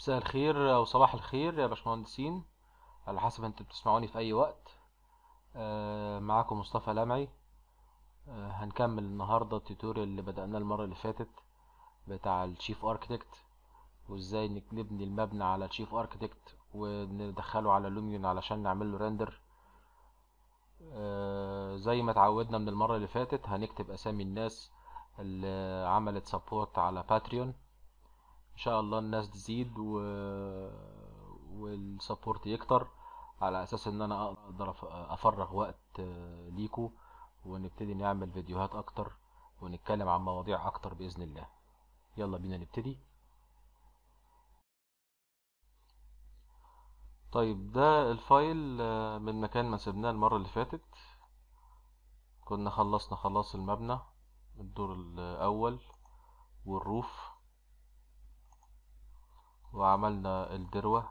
مساء الخير او صباح الخير يا باشمهندسين، على حسب انتوا بتسمعوني في اي وقت. معاكم مصطفى لمعي. هنكمل النهارده التوتوريال اللي بدأناه المره اللي فاتت بتاع الشيف اركتكت، وازاي نبني المبنى على تشيف اركتكت وندخله على لوميون علشان نعمل له رندر. زي ما اتعودنا من المره اللي فاتت هنكتب اسامي الناس اللي عملت سبورت على باتريون. ان شاء الله الناس تزيد والسبورت يكتر، على اساس ان انا اقدر افرغ وقت ليكو ونبتدي نعمل فيديوهات اكتر ونتكلم عن مواضيع اكتر باذن الله. يلا بينا نبتدي. طيب، ده الفايل من مكان ما سيبناه المره اللي فاتت. كنا خلصنا خلاص المبنى، الدور الاول والروف، وعملنا الدروة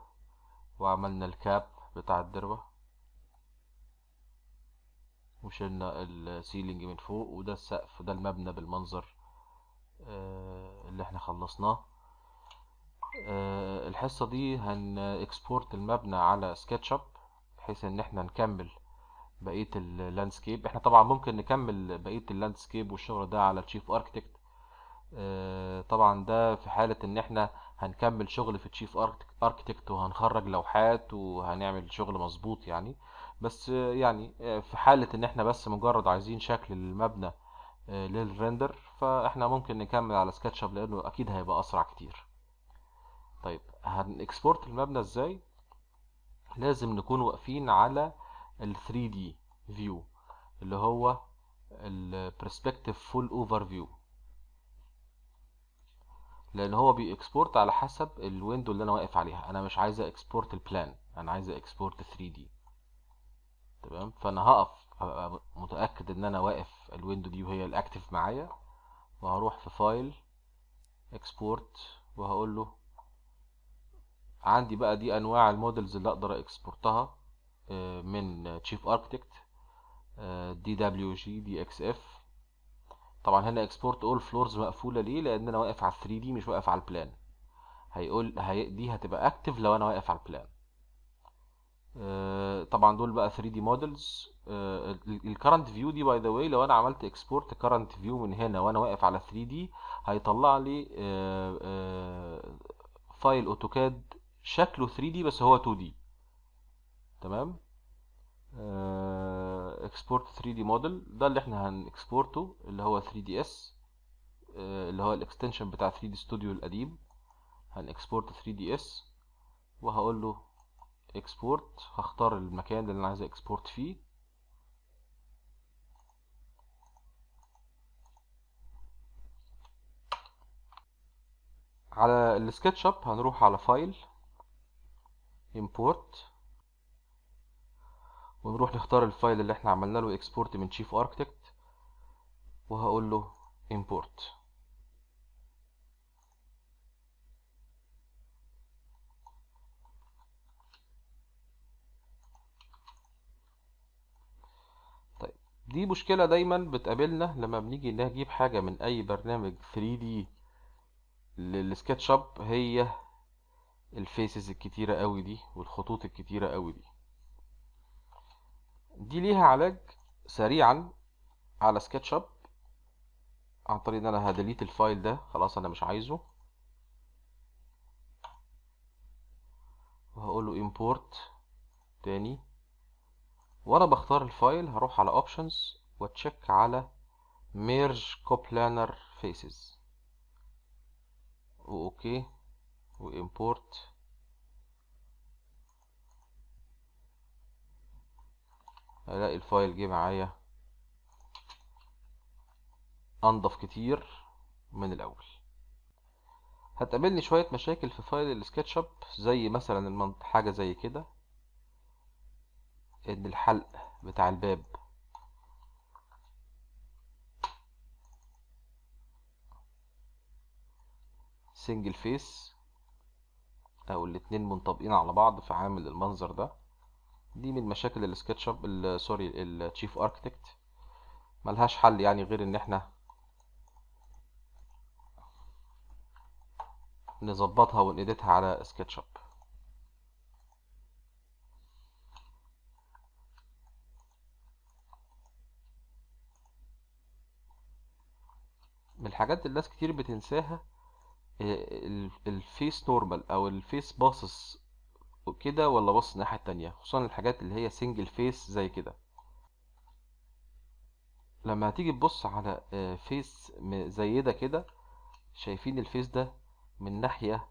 وعملنا الكاب بتاع الدروة، وشلنا السيلينج من فوق، وده السقف، وده المبنى بالمنظر اللي احنا خلصناه. الحصة دي هنكسبورت المبنى على سكتش اب بحيث ان احنا نكمل بقية اللاندسكيب. احنا طبعا ممكن نكمل بقية اللاندسكيب والشغل ده على تشيف اركتكت، طبعا ده في حالة ان احنا هنكمل شغل في تشيف اركتكت وهنخرج لوحات وهنعمل شغل مظبوط يعني. بس يعني في حالة ان احنا بس مجرد عايزين شكل المبنى للرندر، فاحنا ممكن نكمل على سكتش اب لانه اكيد هيبقى اسرع كتير. طيب، هنكسبورت المبنى ازاي؟ لازم نكون واقفين على ال 3D view اللي هو ال perspective full overview، لان هو بيكسبورت على حسب الويندو اللي انا واقف عليها. انا مش عايز اكسبورت البلان، انا عايز اكسبورت 3D. تمام، فانا هقف ابقى متاكد ان انا واقف الويندو دي وهي الاكتف معايا، وهروح في فايل اكسبورت وهقول له عندي بقى دي انواع المودلز اللي اقدر اكسبورتها من تشيف اركتكت، دي دبليو جي، دي اكس اف. طبعا هنا اكسبورت اول فلورز مقفوله، ليه؟ لان انا واقف على 3 دي مش واقف على البلان. دي هتبقى اكتف لو انا واقف على البلان. طبعا دول بقى 3 دي مودلز. الكرنت فيو دي باي ذا واي لو انا عملت اكسبورت كرنت فيو من هنا وانا واقف على 3 دي هيطلع لي فايل اوتوكاد شكله 3 دي بس هو 2 دي. تمام، اكسبورت 3D موديل، ده اللي احنا هنكسبورته اللي هو 3DS، اللي هو الاكستنشن بتاع 3D ستوديو القديم. هنكسبورت 3DS وهقول له اكسبورت، هختار المكان اللي انا عايز اكسبورت فيه، على السكتش اب هنروح على فايل امبورت ونروح نختار الفايل اللي احنا عملنا له اكسبورت من تشيف اركتكت وهقول له امبورت. طيب، دي مشكلة دايما بتقابلنا لما بنيجي نجيب حاجة من اي برنامج 3D للسكتش اب، هي الفيسز الكتيرة قوي دي والخطوط الكتيرة قوي دي ليها علاج سريعا على سكتش اب عن طريق ان انا هديليت الفايل ده، خلاص انا مش عايزه، وهقول له امبورت تاني. وانا بختار الفايل هروح على اوبشنز واتشيك على ميرج كوبلانر فيسز، واوكي وامبورت. الاقي الفايل جه معايا انضف كتير من الاول. هتقابلني شويه مشاكل في فايل السكتش اب، زي مثلا حاجه زي كده، ان الحلق بتاع الباب سنجل فيس او الاتنين منطبقين على بعض فعامل المنظر ده. دي من مشاكل السكتش اب، سوري، التشيف اركتكت، ملهاش حل يعني غير ان احنا نظبطها ونأديتها على سكتش اب. من الحاجات اللي الناس كتير بتنساها الفيس نورمال او الفيس باصص كده ولا باصص الناحية التانية، خصوصا الحاجات اللي هي سنجل فيس زي كده. لما هتيجي تبص على فيس زي ده كده، شايفين الفيس ده من ناحية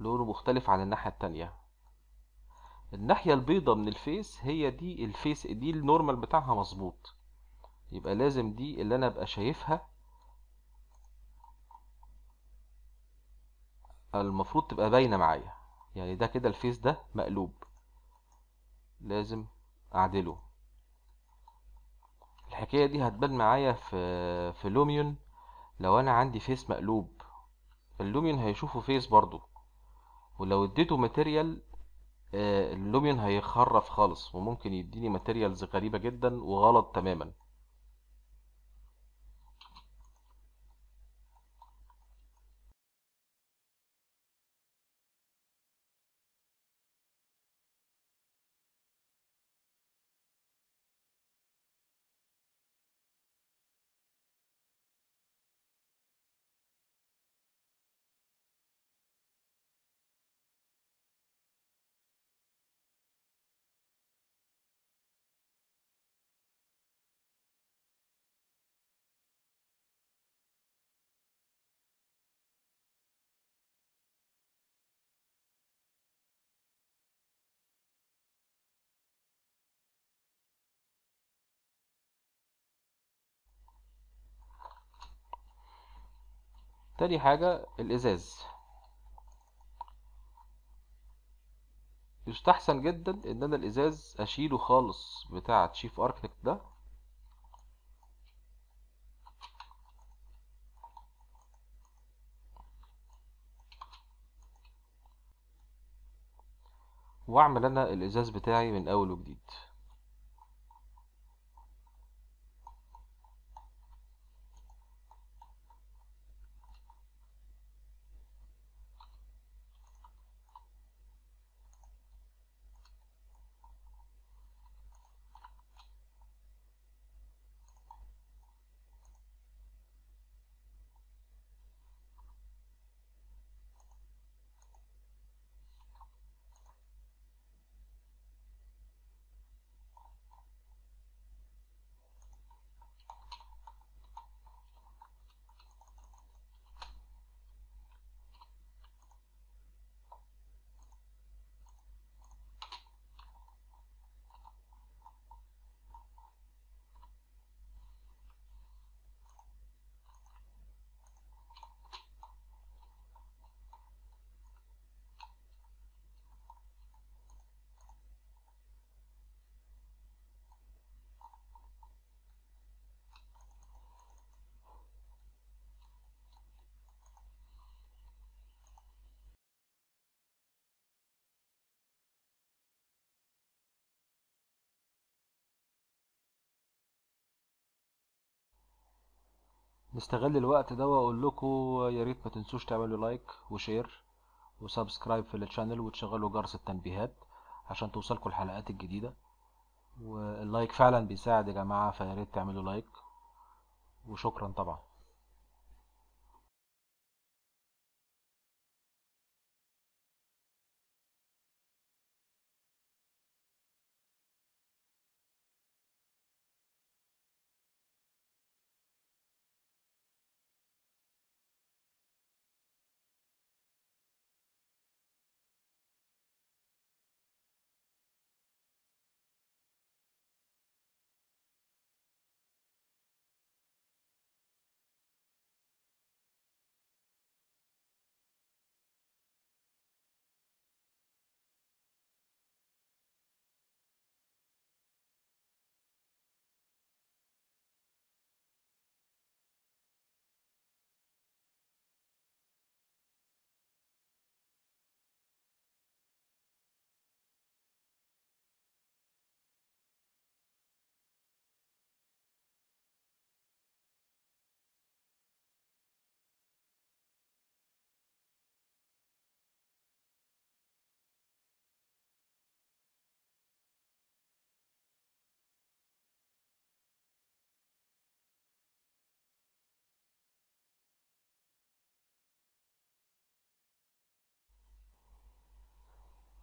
لونه مختلف عن الناحية التانية. الناحية البيضة من الفيس هي دي الفيس، دي النورمال بتاعها مظبوط، يبقى لازم دي اللي انا ابقى شايفها المفروض تبقى باينة معايا. يعني ده كده الفيس ده مقلوب، لازم اعدله. الحكاية دي هتبان معايا في لوميون. لو انا عندي فيس مقلوب اللوميون هيشوفه فيس برضو، ولو اديته ماتيريال اللوميون هيخرف خالص، وممكن يديني ماتيريالز غريبة جدا وغلط تماما. تاني حاجة الإزاز، يستحسن جدا إن أنا الإزاز أشيله خالص بتاع تشيف أركتكت ده، وأعمل أنا الإزاز بتاعي من أول وجديد. نستغل الوقت ده واقول لكم يا ريت ما تنسوش تعملوا لايك وشير وسبسكرايب في الشانل، وتشغلوا جرس التنبيهات عشان توصلكم الحلقات الجديده. واللايك فعلا بيساعد يا جماعه، فيا ريت تعملوا لايك، وشكرا طبعا.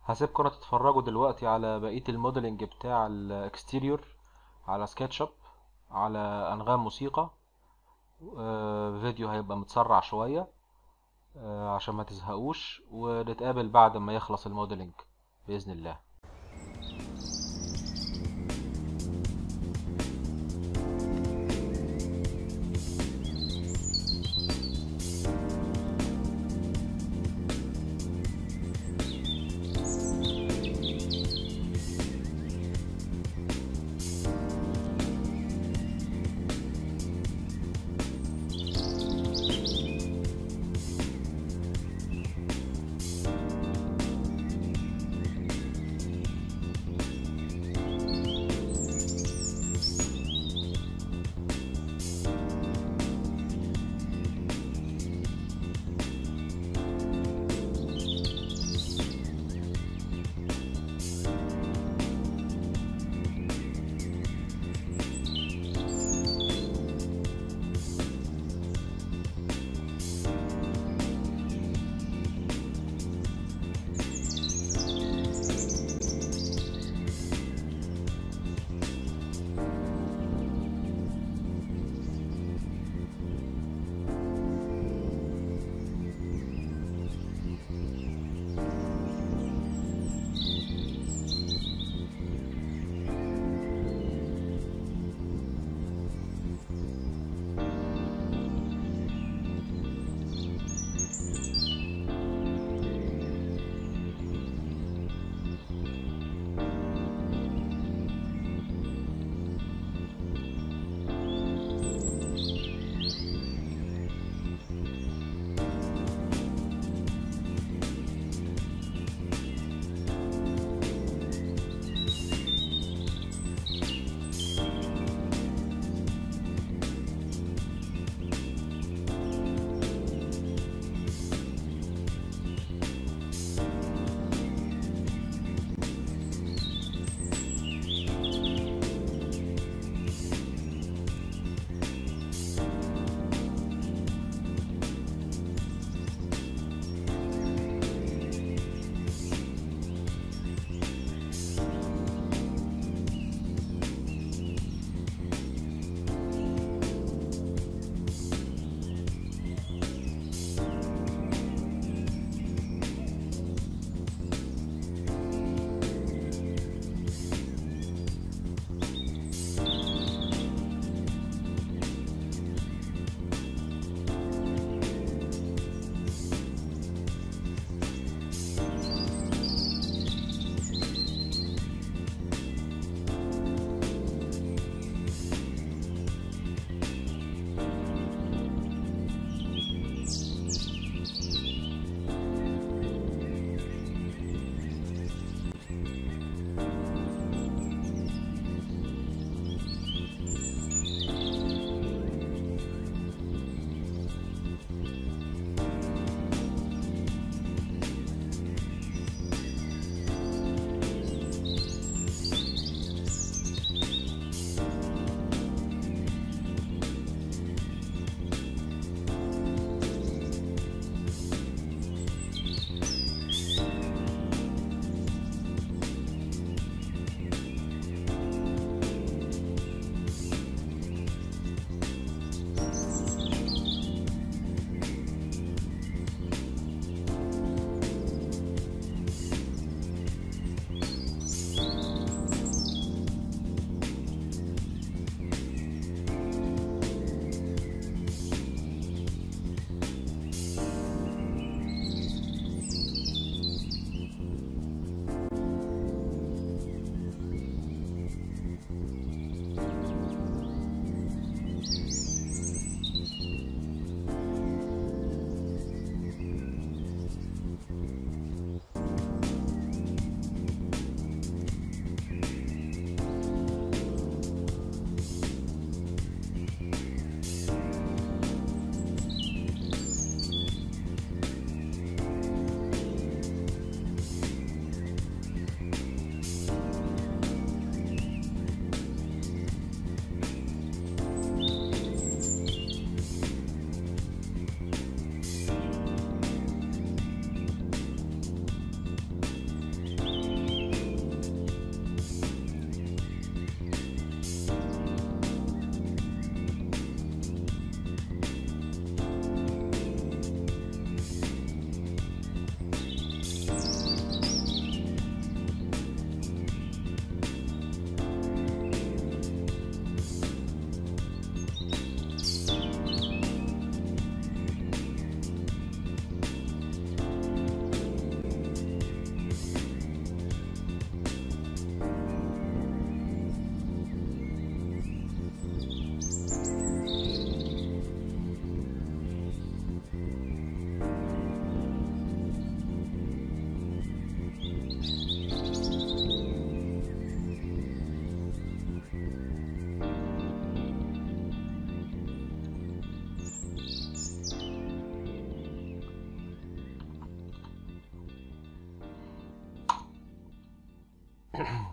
هسيبكم تتفرجوا دلوقتي على بقية الموديلنج بتاع الاكستيريور على سكتش اب على انغام موسيقى. فيديو هيبقى متسرع شوية عشان ما تزهقوش، ونتقابل بعد ما يخلص الموديلنج بإذن الله.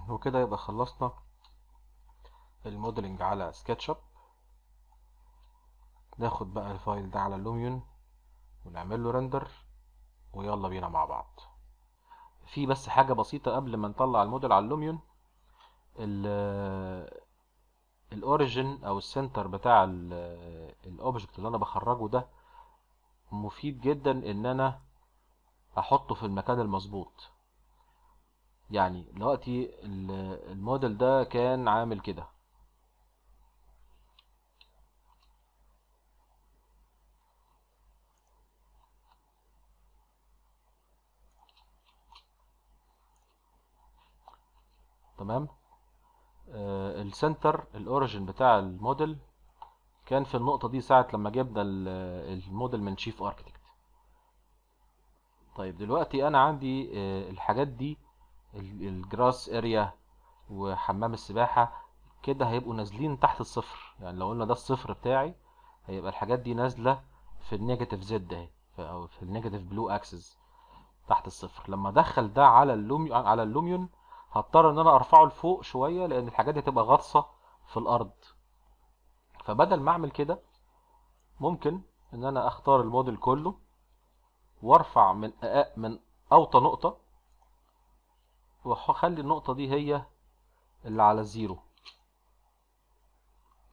وكده يبقى خلصنا الموديلنج على سكتش اب. ناخد بقى الفايل ده على لوميون ونعمل له رندر ويلا بينا مع بعض. في بس حاجه بسيطه قبل ما نطلع الموديل على اللوميون، الاوريجين او السنتر بتاع الاوبجكت اللي انا بخرجه ده مفيد جدا ان انا احطه في المكان المظبوط. يعني دلوقتي الموديل ده كان عامل كده، تمام؟ السنتر الاوريجين بتاع الموديل كان في النقطة دي ساعة لما جبنا الموديل من شيف اركتكت. طيب دلوقتي انا عندي الحاجات دي، الجراس اريا وحمام السباحة كده هيبقوا نازلين تحت الصفر. يعني لو قلنا ده الصفر بتاعي هيبقى الحاجات دي نازلة في النيجاتيف زد اهي، او في النيجاتيف بلو اكسس تحت الصفر. لما ادخل ده على اللوميون هضطر ان انا ارفعه لفوق شوية لان الحاجات دي هتبقى غاطسة في الارض. فبدل ما اعمل كده ممكن ان انا اختار الموديل كله وارفع من اوطى نقطة وهخلي النقطة دي هي اللي على الزيرو،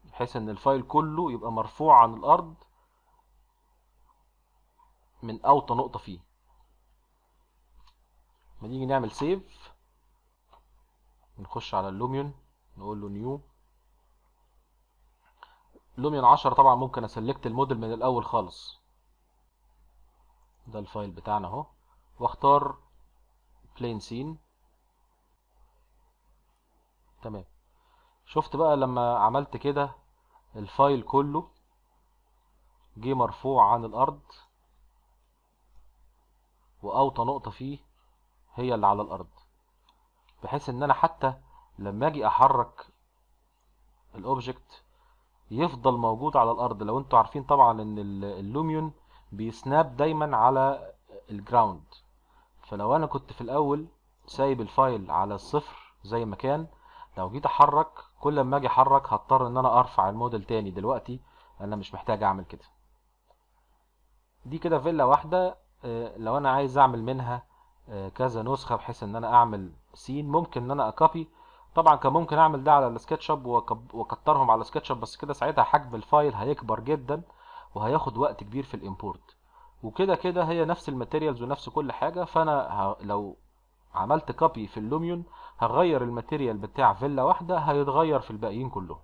بحيث ان الفايل كله يبقى مرفوع عن الارض من اوطى نقطة فيه. بنيجي نعمل سيف، نخش على اللوميون نقول له نيو لوميون 10. طبعا ممكن اسلكت الموديل من الاول خالص، ده الفايل بتاعنا اهو، واختار بلين سين. تمام، شفت بقى لما عملت كده الفايل كله جه مرفوع عن الارض واوطى نقطة فيه هي اللي على الارض، بحيث ان انا حتى لما اجي احرك الاوبجكت يفضل موجود على الارض. لو انتوا عارفين طبعا ان اللوميون بيسناب دايما على الجراوند، فلو انا كنت في الاول سايب الفايل على الصفر زي ما كان، لو جيت احرك كل ما اجي احرك هضطر ان انا ارفع الموديل تاني. دلوقتي انا مش محتاج اعمل كده، دي كده فيلا واحده. لو انا عايز اعمل منها كذا نسخه بحيث ان انا اعمل سين، ممكن ان انا اكوبي. طبعا كان ممكن اعمل ده على السكتش اب واكترهم على السكتش اب، بس كده ساعتها حجم الفايل هيكبر جدا وهياخد وقت كبير في الامبورت. وكده كده هي نفس الماتيريالز ونفس كل حاجه، فانا لو عملت كوبي في اللوميون هغير الماتيريال بتاع فيلا واحده هيتغير في الباقيين كلهم.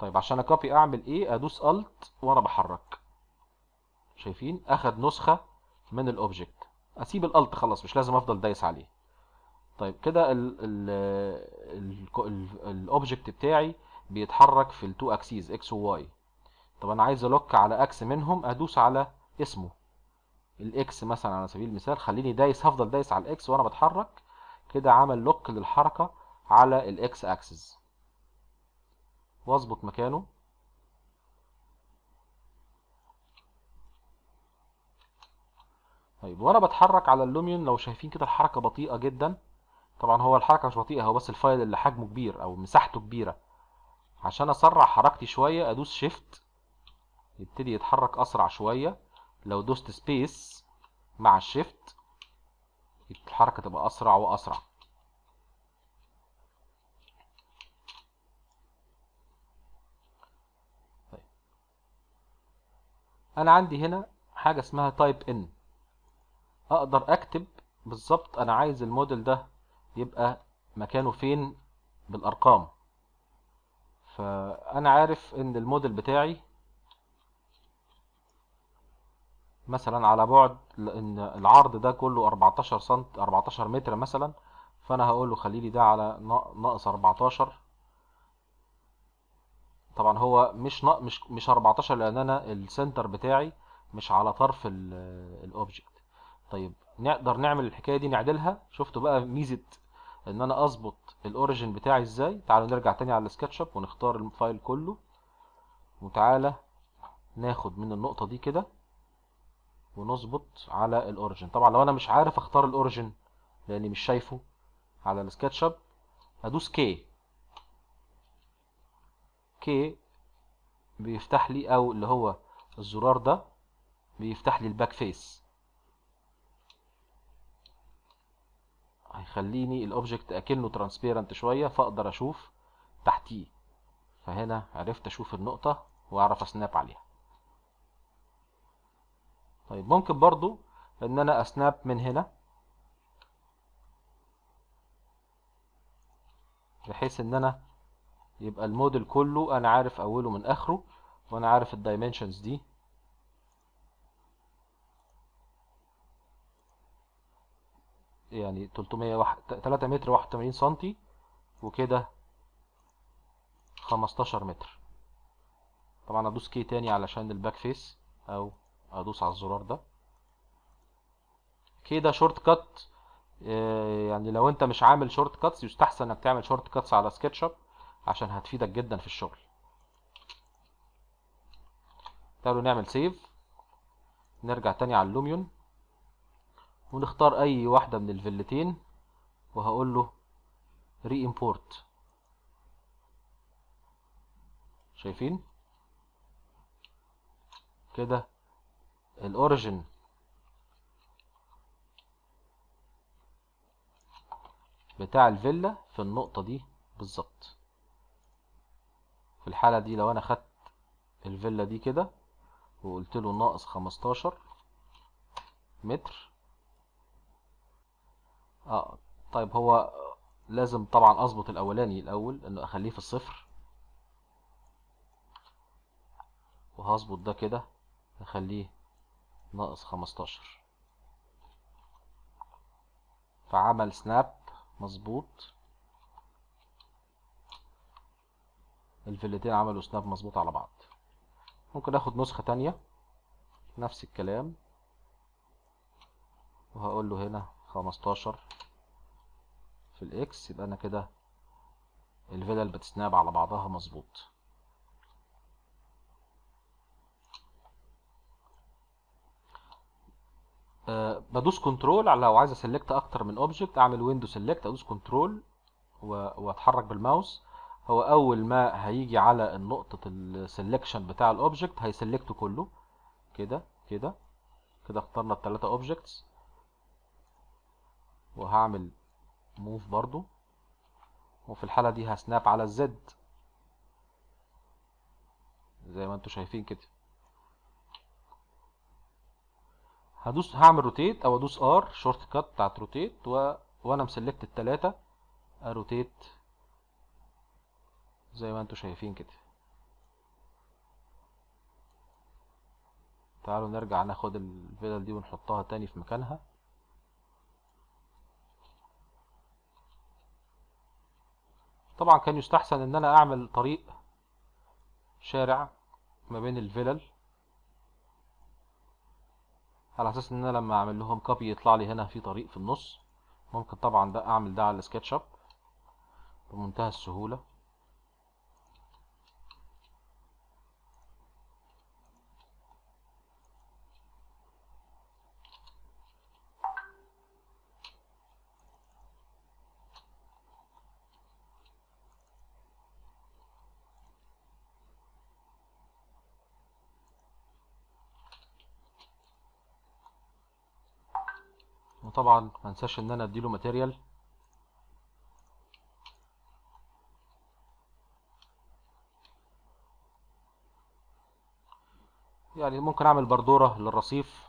طيب عشان اكوبي اعمل ايه؟ ادوس الت وانا بحرك، شايفين اخد نسخه من الاوبجكت. اسيب الالت خلاص، مش لازم افضل دايس عليه. طيب كده الاوبجكت بتاعي بيتحرك في التو اكسيز اكس وواي. طب انا عايز الوك على اكس منهم، ادوس على اسمه الاكس مثلا على سبيل المثال. خليني دايس، هفضل دايس على الاكس وانا بتحرك، كده عمل لوك للحركه على الاكس اكسس، واظبط مكانه. طيب وانا بتحرك على اللوميون لو شايفين كده الحركه بطيئه جدا. طبعا هو الحركه مش بطيئه، هو بس الفايل اللي حجمه كبير او مساحته كبيره. عشان اسرع حركتي شويه ادوس شيفت يبتدي يتحرك اسرع شويه. لو دوست سبيس مع الشيفت الحركه تبقى اسرع واسرع. طيب انا عندي هنا حاجه اسمها تايب ان، اقدر اكتب بالظبط انا عايز الموديل ده يبقى مكانه فين بالارقام. فانا عارف ان الموديل بتاعي مثلا على بعد، ان العرض ده كله 14 سم 14 متر مثلا، فانا هقول له خلي لي ده على ناقص 14. طبعا هو مش 14 لان انا السنتر بتاعي مش على طرف الاوبجكت. طيب نقدر نعمل الحكايه دي نعدلها. شفتوا بقى ميزه ان انا اظبط الاوريجين بتاعي ازاي؟ تعالوا نرجع تاني على السكتش اب ونختار الفايل كله، وتعالى ناخد من النقطه دي كده ونظبط على الاوريجين. طبعا لو انا مش عارف اختار الاوريجين لاني مش شايفه على السكتش اب هدوس كي بيفتح لي، او اللي هو الزرار ده بيفتح لي الباك فيس، هيخليني الاوبجكت اكنه ترانسبيرنت شويه فاقدر اشوف تحتيه. فهنا عرفت اشوف النقطه واعرف اسناب عليها. طيب ممكن برضو ان انا اسناب من هنا بحيث ان انا يبقى الموديل كله انا عارف اوله من اخره، وانا عارف الدايمنشنز دي. يعني 3 متر 81 سنتي، وكده 15 متر. طبعا ادوس كي تاني علشان الباك فيس، او ادوس على الزرار ده. كده شورت كات، يعني لو انت مش عامل شورت كاتس يستحسن انك تعمل شورت كاتس على سكتش اب عشان هتفيدك جدا في الشغل. تعالوا نعمل سيف، نرجع تاني على اللوميون ونختار اي واحده من الفيلتين وهقول له ري امبورت. شايفين كده الاوريجن بتاع الفيلا في النقطه دي بالظبط. في الحاله دي لو انا خدت الفيلا دي كده وقلت له ناقص 15 متر. طيب هو لازم طبعا اظبط الاولاني الاول، انه اخليه في الصفر، وهظبط ده كده اخليه ناقص 15. فعمل سناب مظبوط، الفيلتين عملوا سناب مظبوط على بعض. ممكن اخد نسخة تانية نفس الكلام وهقول له هنا 15 في الاكس، يبقى انا كده الفيلل بتسناب على بعضها مظبوط. بدوس كنترول على لو عايز اسلكت اكتر من اوبجكت، اعمل ويندو سلكت، ادوس كنترول واتحرك بالماوس. هو اول ما هيجي على النقطه السلكشن بتاع الاوبجكت هيسلكته كله كده كده كده. اخترنا ال3 اوبجكتس، وهعمل موف برضو، وفي الحاله دي هسناب على الزد زي ما انتم شايفين كده. هدوس هعمل روتيت، او ادوس ار شورت كات بتاعت روتيت، وانا مسلكت ال3 اروتيت زي ما انتم شايفين كده. تعالوا نرجع ناخد الفيلل دي ونحطها تاني في مكانها. طبعا كان يستحسن ان انا اعمل طريق شارع ما بين الفيلل على اساس ان انا لما اعمل لهم كوبي يطلع لي هنا في طريق في النص. ممكن طبعا ده اعمل ده على السكتش اب بمنتهى السهوله. وطبعا ما انساش ان انا اديله ماتيريال يعني ممكن اعمل بردوره للرصيف.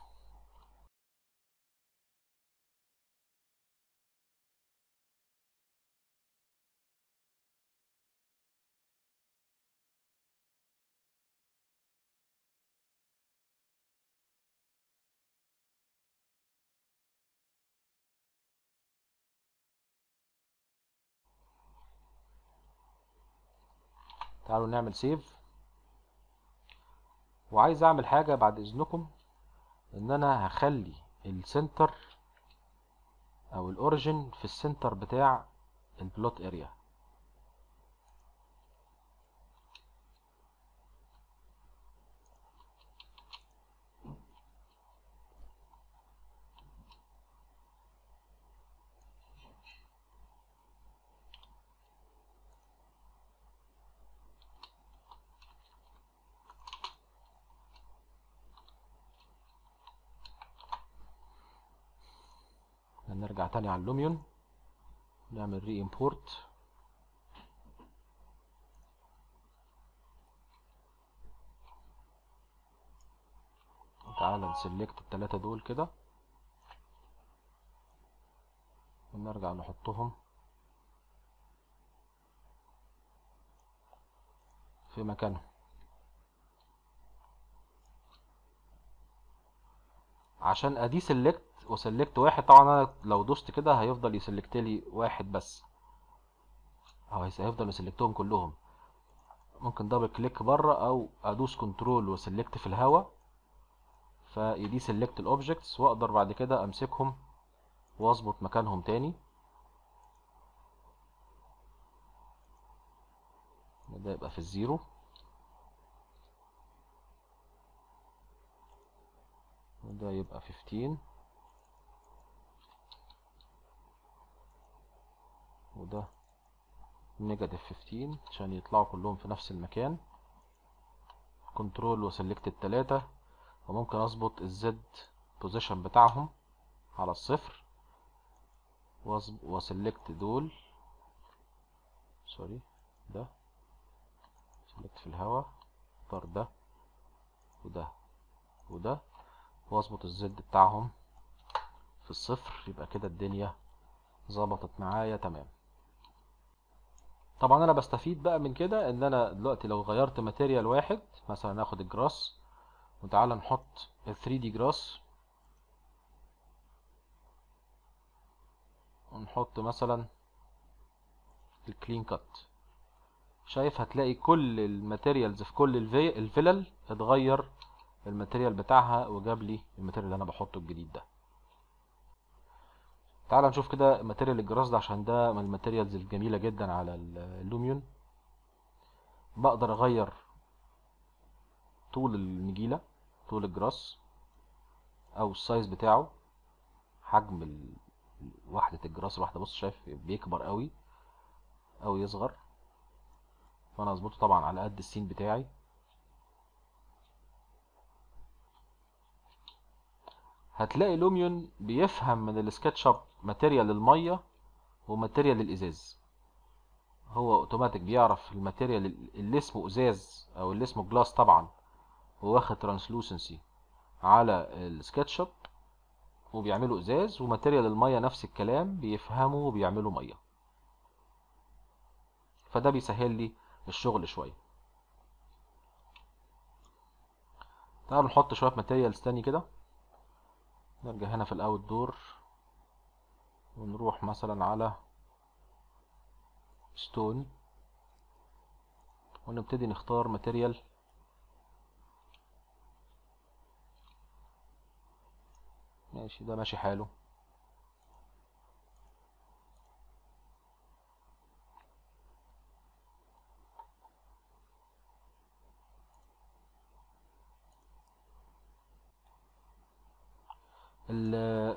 تعالوا نعمل سيف، وعايز اعمل حاجه بعد اذنكم، ان انا هخلي السنتر او الاوريجن في السنتر بتاع البلوت اريا. هنرجع تاني على اللوميون، نعمل ري امبورت. تعالى نسلكت التلاتة دول كده ونرجع نحطهم في مكانهم عشان ادي سلكت وسلكت واحد. طبعا انا لو دوست كده هيفضل يسلكت لي واحد بس او هيفضل يسلكتهم كلهم. ممكن دبل كليك بره او ادوس كنترول وسلكت في الهوا فيدي سلكت الاوبجكتس، واقدر بعد كده امسكهم واظبط مكانهم تاني. ده يبقى في الزيرو وده يبقى 15 وده نيجاتيف 15 عشان يطلعوا كلهم في نفس المكان. كنترول وسلكت التلاتة وممكن اظبط الزد بوزيشن بتاعهم على 0 وسلكت دول، سوري ده في الهوا، اختار ده وده وده واظبط الزد بتاعهم في 0. يبقى كده الدنيا ظبطت معايا تمام. طبعا انا بستفيد بقى من كده ان انا دلوقتي لو غيرت ماتيريال واحد، مثلا ناخد الجراس وتعالى نحط ال 3 دي جراس ونحط مثلا الكلين كات، شايف هتلاقي كل الماتيريالز في كل الفلل اتغير الماتيريال بتاعها وجاب لي الماتيريال اللي انا بحطه الجديد ده. تعال نشوف كده ماتيريال الجراس ده عشان ده من الماتيريالز الجميله جدا على اللوميون. بقدر اغير طول النجيله، طول الجراس او السايز بتاعه، حجم وحده الجراس الواحده، بص شايف بيكبر قوي او يصغر، فانا اظبطه طبعا على قد السين بتاعي. هتلاقي لوميون بيفهم من السكتش اب ماتيريال الميه وماتيريال الازاز، هو اوتوماتيك بيعرف الماتيريال اللي اسمه ازاز او اللي اسمه جلاس طبعا وواخد ترانسلوسنسي على السكتش اب وبيعملوا ازاز، وماتيريال الميه نفس الكلام بيفهموا وبيعملوا ميه، فده بيسهل لي الشغل شويه. تعالوا نحط شويه ماتيريالز تاني كده. نرجع هنا في الاوت دور ونروح مثلا على ستون ونبتدي نختار ماتيريال ماشي، ده ماشي حاله.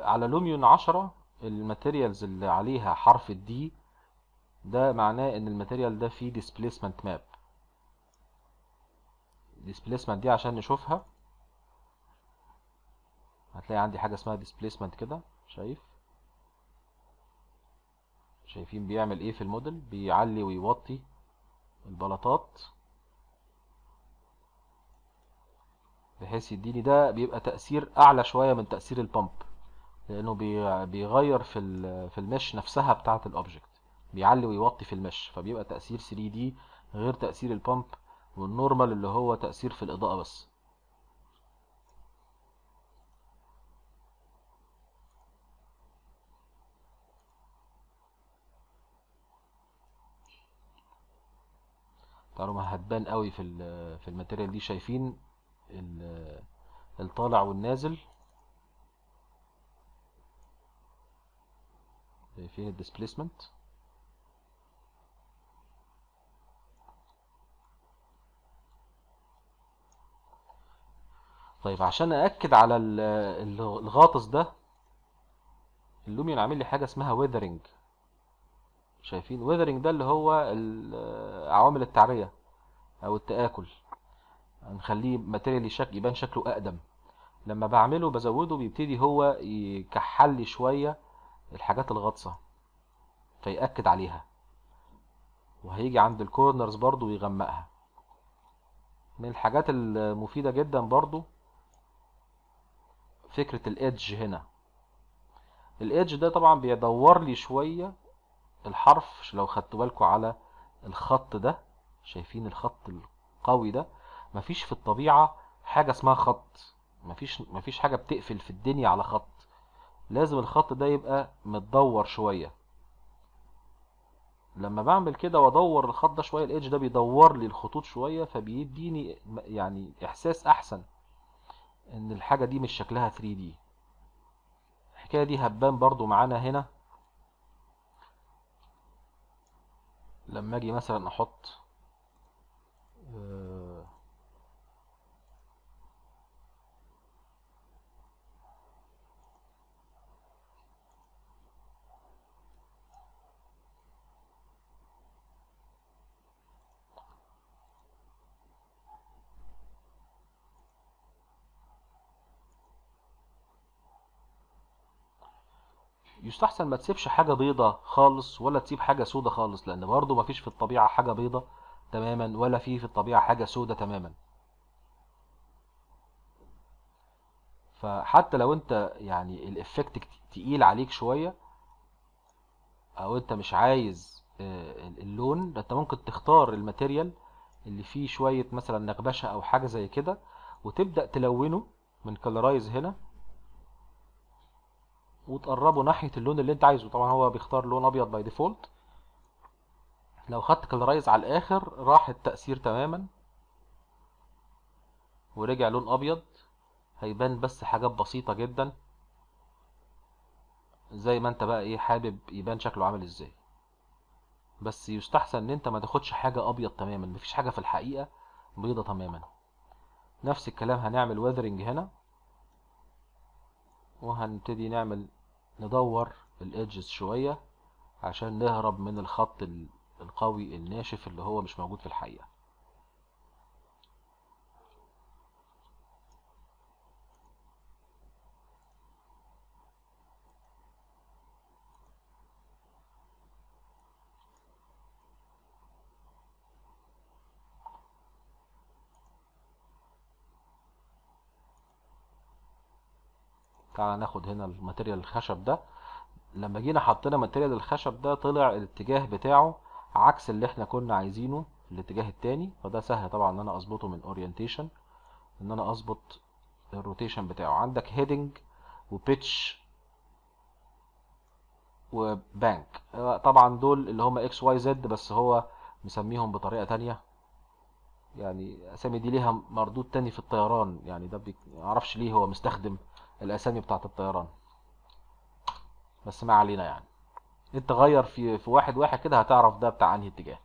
على لوميون 10 الماتيريالز اللي عليها حرف الدي ده معناه ان الماتيريال ده فيه ديسبليسمنت ماب. ديسبليسمنت دي عشان نشوفها هتلاقي عندي حاجه اسمها ديسبليسمنت كده، شايفين بيعمل ايه في الموديل، بيعلي ويوطي البلاطات بحيث يديني ده بيبقى تأثير أعلى شوية من تأثير البامب، لأنه بيغير في المش نفسها بتاعة الأوبجكت، بيعلي ويوطي في المش، فبيبقى تأثير 3D غير تأثير البامب والنورمال اللي هو تأثير في الإضاءة بس. تعالوا ما هتبان قوي في الماتيريال دي، شايفين الطالع والنازل، شايفين الديسبليسمنت. طيب عشان أأكد على الغاطس ده اللوميون عامل لي حاجة اسمها ويذرنج، شايفين ويذرنج ده اللي هو عوامل التعرية أو التآكل، هنخليه ماتيريال يبان شكله اقدم. لما بعمله بزوده بيبتدي هو يكحل لي شويه الحاجات الغطسة فيأكد عليها، وهيجي عند الكورنرز برضو ويغمقها. من الحاجات المفيدة جدا برضو فكرة الإدج. هنا الإدج ده طبعا بيدور لي شوية الحرف، لو خدتوا بالكم على الخط ده، شايفين الخط القوي ده؟ مفيش في الطبيعة حاجة اسمها خط، مفيش حاجة بتقفل في الدنيا على خط، لازم الخط ده يبقى متدور شوية. لما بعمل كده وادور الخط ده شويه، الإدج ده بيدور لي الخطوط شويه، فبيديني يعني احساس احسن ان الحاجه دي مش شكلها 3D. الحكايه دي هتبان برضو معانا هنا، لما اجي مثلا احط يستحسن ما تسيبش حاجة بيضة خالص ولا تسيب حاجة سودة خالص، لأن برضو مفيش في الطبيعة حاجة بيضة تماما ولا في الطبيعة حاجة سودة تماما. فحتى لو انت يعني الإفكت تقيل عليك شوية أو انت مش عايز اللون ده، انت ممكن تختار الماتيريال اللي فيه شوية مثلا نغبشة أو حاجة زي كده وتبدأ تلونه من كلرايز هنا وتقربه ناحيه اللون اللي انت عايزه. طبعا هو بيختار لون ابيض باي ديفولت. لو خدت كلرايز على الاخر راح التاثير تماما ورجع لون ابيض، هيبان بس حاجات بسيطه جدا زي ما انت بقى ايه حابب يبان شكله عامل ازاي. بس يستحسن ان انت ما تاخدش حاجه ابيض تماما، مفيش حاجه في الحقيقه بيضه تماما. نفس الكلام هنعمل وذرنج هنا، وهنبتدي نعمل ندور الإدجز شوية عشان نهرب من الخط القوي الناشف اللي هو مش موجود في الحقيقة. تعالى ناخد هنا الماتيريال الخشب ده. لما جينا حطينا ماتيريال الخشب ده طلع الاتجاه بتاعه عكس اللي احنا كنا عايزينه الاتجاه التاني، فده سهل طبعا ان انا اظبطه من اورينتيشن، ان انا اظبط الروتيشن بتاعه. عندك هيدنج وبيتش وبانك، طبعا دول اللي هم اكس واي زد بس هو مسميهم بطريقه تانيه، يعني اسامي دي ليها مردود تاني في الطيران، يعني ده معرفش ليه هو مستخدم الاسامي بتاعت الطيران، بس ما علينا. يعني انت غير في واحد واحد كده هتعرف ده بتاع انهي اتجاه.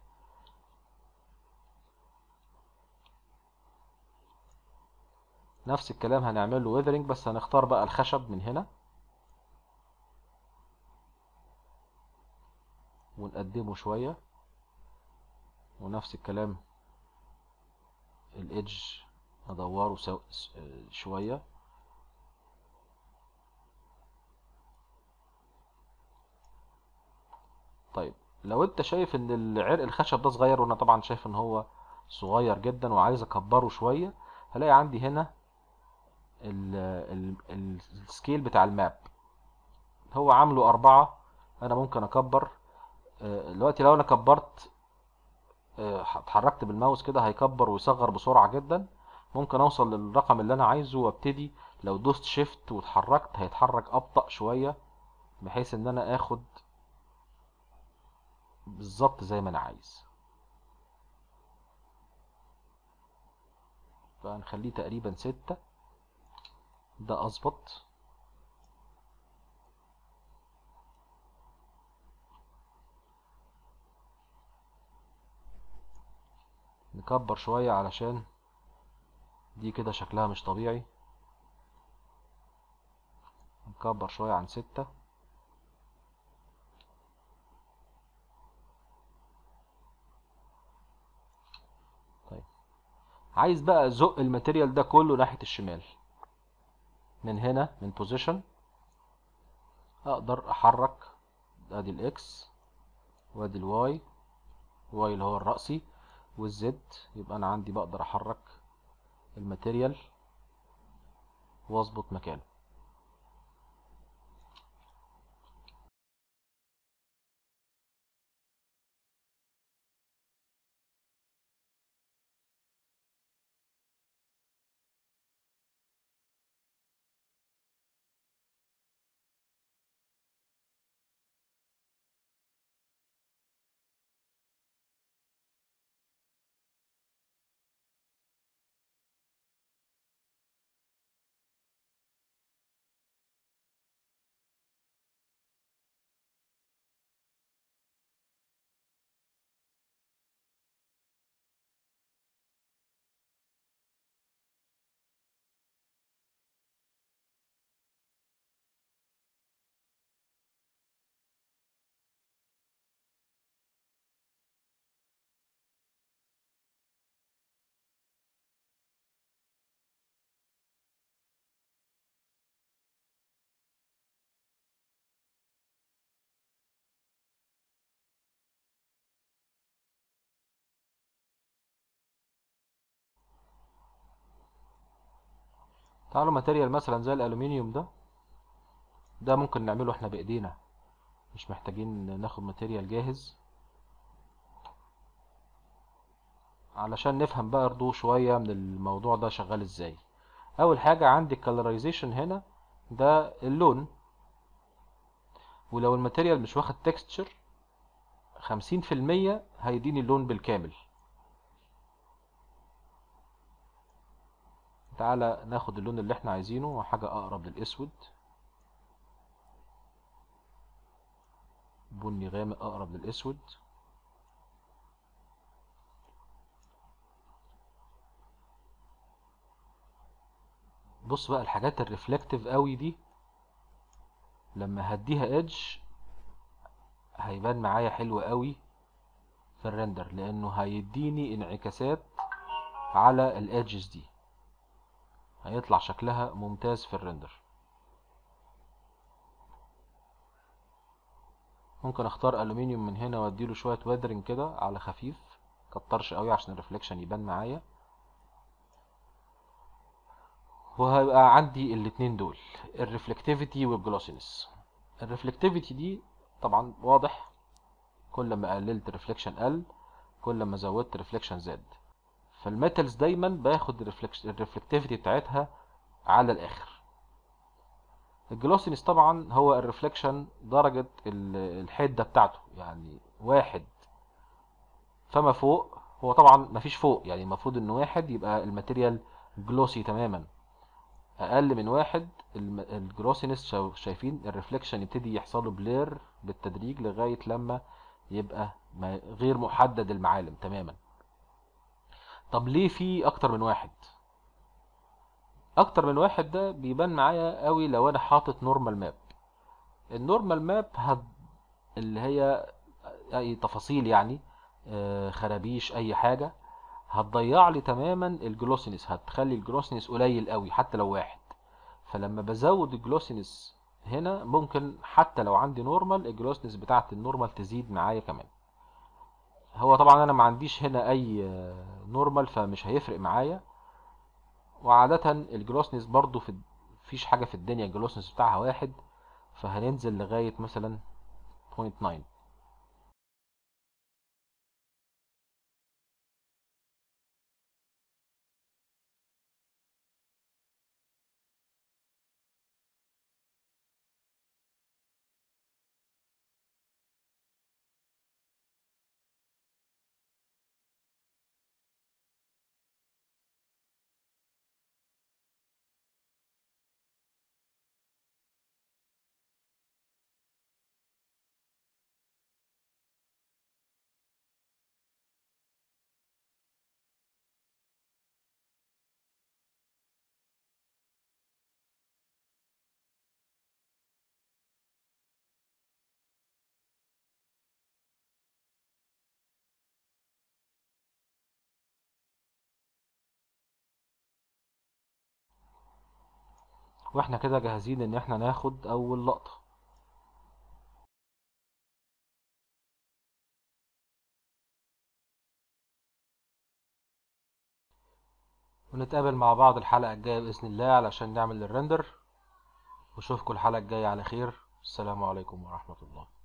نفس الكلام هنعمل له ويذرنج، بس هنختار بقى الخشب من هنا ونقدمه شويه، ونفس الكلام الإدج ندوره شويه. طيب لو انت شايف ان العرق الخشب ده صغير، وانا طبعا شايف ان هو صغير جدا وعايز اكبره شويه، هلاقي عندي هنا السكيل بتاع الماب هو عامله 4، انا ممكن اكبر دلوقتي. لو انا كبرت اتحركت بالماوس كده هيكبر ويصغر بسرعه جدا، ممكن اوصل للرقم اللي انا عايزه وابتدي. لو دوست شيفت واتحركت هيتحرك ابطأ شويه بحيث ان انا اخد بالظبط زي ما انا عايز، فهنخليه تقريبا 6. ده اظبط. نكبر شوية علشان دي كده شكلها مش طبيعي، نكبر شوية عن 6. عايز بقى ازق الماتيريال ده كله ناحيه الشمال من هنا من بوزيشن، اقدر احرك، ادي الاكس وادي الواي، الواي اللي هو الرأسي والزد، يبقى انا عندي بقدر احرك الماتيريال واظبط مكانه. تعالوا ماتيريال مثلا زي الالومنيوم ده ممكن نعمله احنا بايدينا، مش محتاجين ناخد ماتيريال جاهز، علشان نفهم بقى برضو شويه من الموضوع ده شغال ازاي. اول حاجه عندي الكالرايزيشن هنا ده اللون، ولو الماتيريال مش واخد تكستشر 50% هيديني اللون بالكامل. تعالى ناخد اللون اللي احنا عايزينه، حاجة اقرب للاسود، بني غامق اقرب للاسود، بص بقى الحاجات الريفلكتيف قوي دي لما هديها ايدج هيبان معايا حلو قوي في الرندر، لانه هيديني انعكاسات على الايدجز دي، هيطلع شكلها ممتاز في الرندر. ممكن اختار الومنيوم من هنا واديله شويه وادرنج كده على خفيف، مكترش قوي عشان الريفليكشن يبان معايا، وهيبقى عندي الاتنين دول الريفلكتيفيتي والجلوسينس. الريفلكتيفيتي دي طبعا واضح، كل ما قللت ريفليكشن قل، كل ما زودت ريفليكشن زاد، فالميتالز دايما باخد الريفلكتيفيتي بتاعتها على الاخر. الجلوسينس طبعا هو الريفلكشن درجة الحدة بتاعته، يعني واحد فما فوق، هو طبعا مفيش فوق، يعني المفروض ان واحد يبقى الماتيريال جلوسي تماما، اقل من واحد الجلوسينس شايفين الريفلكشن يبتدي يحصله بلير بالتدريج لغاية لما يبقى غير محدد المعالم تماما. طب ليه في اكتر من واحد؟ اكتر من واحد ده بيبان معايا قوي لو انا حاطط نورمال ماب. النورمال ماب اللي هي اي تفاصيل، يعني خرابيش اي حاجه، هتضيع لي تماما الجلوسينس، هتخلي الجلوسينس قليل قوي حتى لو واحد. فلما بزود الجلوسينس هنا ممكن حتى لو عندي نورمال الجلوسينس بتاعت النورمال تزيد معايا كمان. هو طبعا انا ما عنديش هنا اي نورمال فمش هيفرق معايا، وعاده الجلوسنس برضو مفيش حاجه في الدنيا الجلوسنس بتاعها واحد، فهننزل لغايه مثلا 0.9. واحنا كده جاهزين ان احنا ناخد اول لقطة. ونتقابل مع بعض الحلقة الجاية بإذن الله علشان نعمل الرندر. واشوفكم الحلقة الجاية على خير. السلام عليكم ورحمة الله.